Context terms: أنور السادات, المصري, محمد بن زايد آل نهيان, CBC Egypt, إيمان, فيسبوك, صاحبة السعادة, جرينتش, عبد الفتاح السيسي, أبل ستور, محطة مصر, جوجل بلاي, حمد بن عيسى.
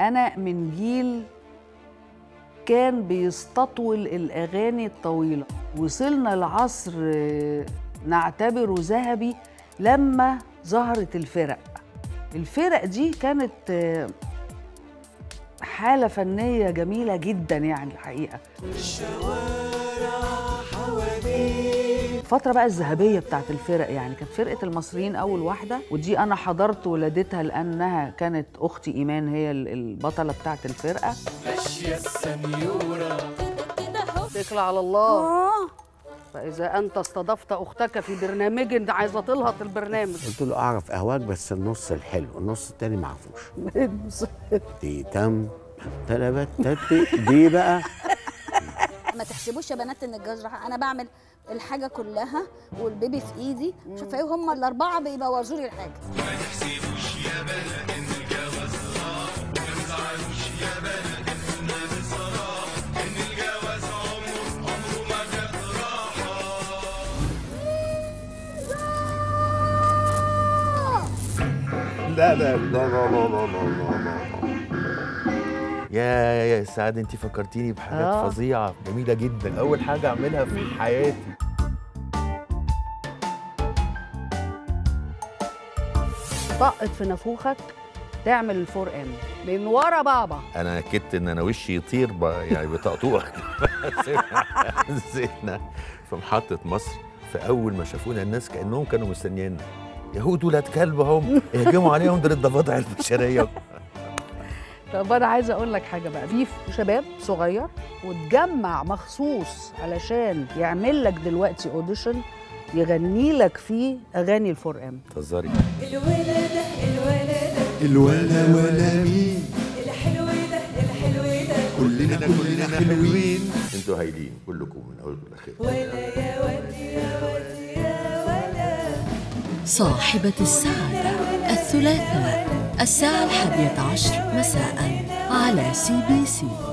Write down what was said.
أنا من جيل كان بيستطول الأغاني الطويلة. وصلنا العصر نعتبره ذهبي لما ظهرت الفرق دي كانت حالة فنية جميلة جدا يعني الحقيقة. الفترة بقى الذهبية بتاعت الفرق يعني كانت فرقة المصريين أول واحدة، ودي أنا حضرت ولادتها لأنها كانت أختي إيمان هي البطلة بتاعت الفرقة. ماشية السنيورة اتكل على الله. فإذا أنت استضفت أختك في برنامج أنت عايزة تلهط البرنامج. قلت له أعرف أهواك بس النص الحلو، النص التاني ما عرفوش. دي تم تلبت دي بقى ما تحسبوش يا بنات إن الجواز راحة، أنا بعمل الحاجة كلها والبيبي في إيدي، شوف إيه هم الأربعة بيبوظوا لي الحاجة. ما تحسبوش يا بنات إن الجواز راحة، وما تزعلوش يا بنات إنها بصراحة، إن الجواز عمره ما جاب راحة. لا لا لا لا لا لا لا يا سعادة، انت فكرتيني بحاجات فظيعة جميلة جدا. أول حاجة أعملها في حياتي طقت في نافوخك تعمل الفرقان من ورا بابا. أنا كدت إن أنا وشي يطير يعني بطقطوع. نزلنا في محطة مصر، فأول ما شافونا الناس كأنهم كانوا مستنيانا، يهود ولاد كلب هم يهجموا عليهم، دول الضفادع البشرية. طب أنا عايزة أقول لك حاجة بقى، في شباب صغير واتجمع مخصوص علشان يعمل لك دلوقتي أوديشن يغني لك فيه أغاني الفرقان. بتهزري؟ الولادة الولادة الولا ولا مين، الحلو ده الحلو ده كلنا حلوين، أنتوا هايلين كلكم من أول لآخر. ولا يا ودي يا ودي يا ولا. صاحبة السعادة الثلاثاء الساعة 11:00 مساءً على CBC.